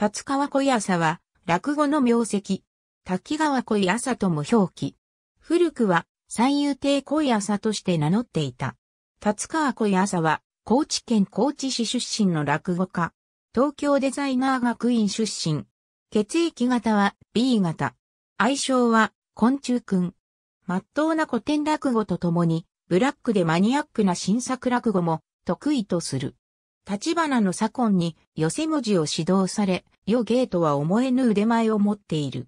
立川小朝は、落語の名跡。滝川小朝とも表記。古くは、三遊亭小朝として名乗っていた。立川小朝は、高知県高知市出身の落語家。東京デザイナー学院出身。血液型は B 型。愛称は、昆虫くん。まっとうな古典落語とともに、ブラックでマニアックな新作落語も得意とする。立花の左近に寄席文字を指導され、余芸とは思えぬ腕前を持っている。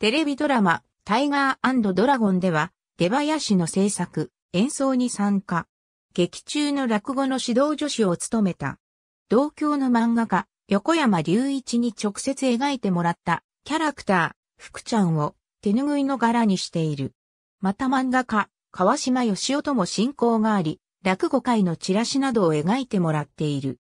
テレビドラマ、タイガー&ドラゴンでは、出囃子の制作、演奏に参加。劇中の落語の指導助手を務めた。同郷の漫画家、横山隆一に直接描いてもらった、キャラクター、福ちゃんを手ぬぐいの柄にしている。また漫画家、川島よしおとも親交があり、落語会のチラシなどを描いてもらっている。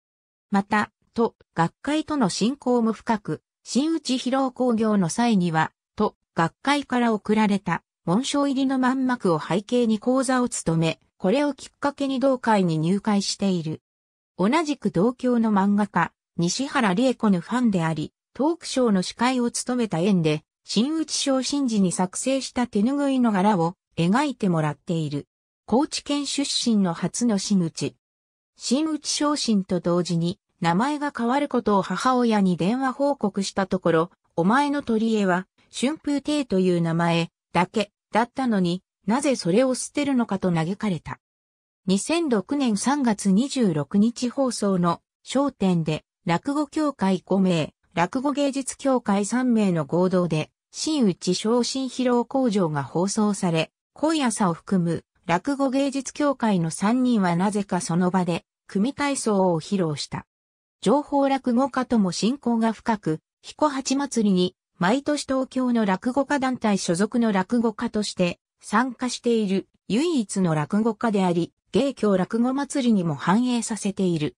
また、都、学会との親交も深く、真打ち披露興行の際には、都、学会から贈られた、紋章入りのまんまくを背景に講座を務め、これをきっかけに同会に入会している。同じく同郷の漫画家、西原理恵子のファンであり、トークショーの司会を務めた縁で、真打ち昇進時に作成した手ぬぐいの柄を描いてもらっている。高知県出身の初の真打ち。真打ち昇進と同時に名前が変わることを母親に電話報告したところ、お前の取り柄は春風亭という名前だけだったのになぜそれを捨てるのかと嘆かれた。2006年3月26日放送の笑点で落語協会5名、落語芸術協会3名の合同で真打ち昇進披露興行が放送され、小朝を含む落語芸術協会の3人はなぜかその場で、組体操を披露した。情報落語家とも親交が深く、彦八祭りに、毎年東京の落語家団体所属の落語家として、参加している唯一の落語家であり、芸協落語祭りにも反映させている。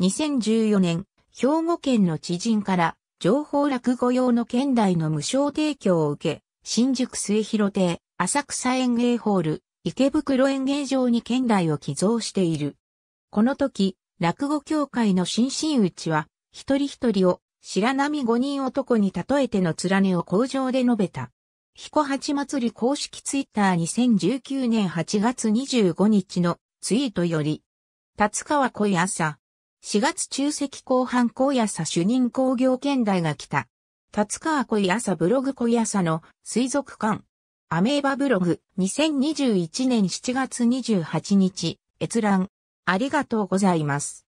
2014年、兵庫県の知人から、情報落語用の兼題の無償提供を受け、新宿末廣亭、浅草演芸ホール、池袋演芸場に兼題を寄贈している。この時、落語協会の真打ちは、一人一人を、白浪五人男に例えての連ねを口上で述べた。彦八祭り公式ツイッター2019年8月25日のツイートより、立川小朝。4月中席後半小朝主任興行兼題が来た。立川小朝ブログ小朝の水族館。アメーバブログ2021年7月28日閲覧ありがとうございます。